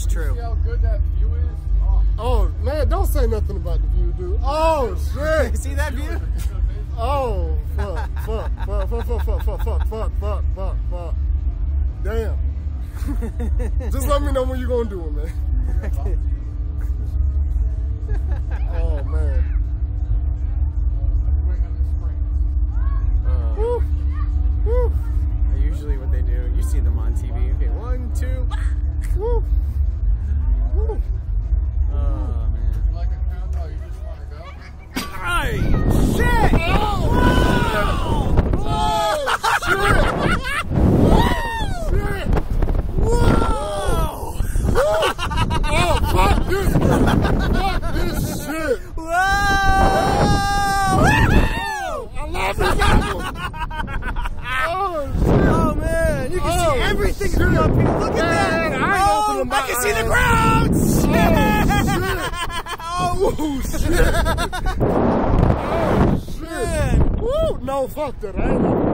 It's true. See how good that view is? Oh, oh man, don't say nothing about the view, dude. Oh, shit. See that view? Oh, fuck, fuck, fuck, fuck, fuck, fuck, fuck, fuck, fuck, fuck, fuck, fuck. Damn. Just let me know when you're going to do it, man. Oh, man. Usually what they do, you see them on TV. Okay, 1, 2. Woo. Woo. Oh, man. Like a combo, you just want to go. Ay, shit! Oh, whoa! Whoa! Oh, shit! Whoa! Shit! Whoa! Oh, fuck this! Fuck this shit! Whoa! Oh, I love this album! Oh, shit. Oh, man, you can see everything from up here. Look at that. I can see the ground. Oh, shit. Oh, shit. Oh, shit. Woo. No, fuck that. I ain't open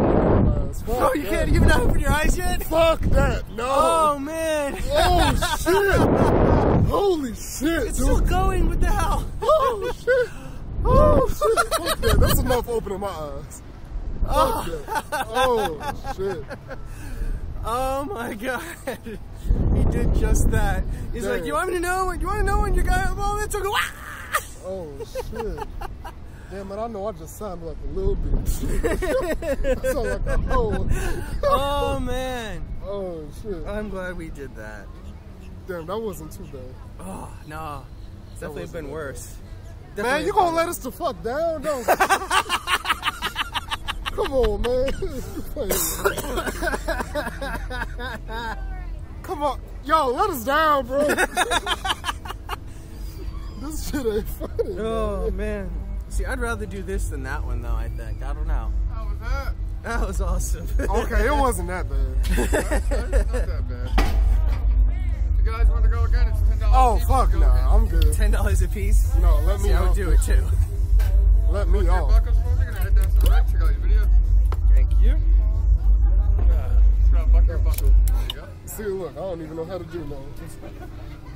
my eyes. Oh, you can't even open your eyes yet? Fuck that. No. Oh, man. Oh, shit. Holy shit. It's still going. What the hell? Oh, shit. Oh, shit. Fuck that. That's enough opening my eyes. Oh. Oh, shit. Oh, my God. He did just that. He's Damn. Like, you want me to know? You want to know when you got all that? Oh, shit. Damn it, I know I just sounded like a little bit. I sound like a hole. Oh, man. Oh, shit. I'm glad we did that. Damn, that wasn't too bad. Oh, no. It's definitely been worse. Definitely man, you going to let us the fuck down, don't you? Come on, man. Come on. Yo, let us down, bro. This shit ain't funny. Oh, man. See, I'd rather do this than that one, though, I think. I don't know. How was that? That was awesome. Okay, it wasn't that bad. That's not that bad. If you guys want to go again, it's $10. Oh, fuck no. Nah, I'm good. $10 a piece? No, let me off. See, I would do it, too. Let me off. Thank you. See, look, I don't even know how to do that.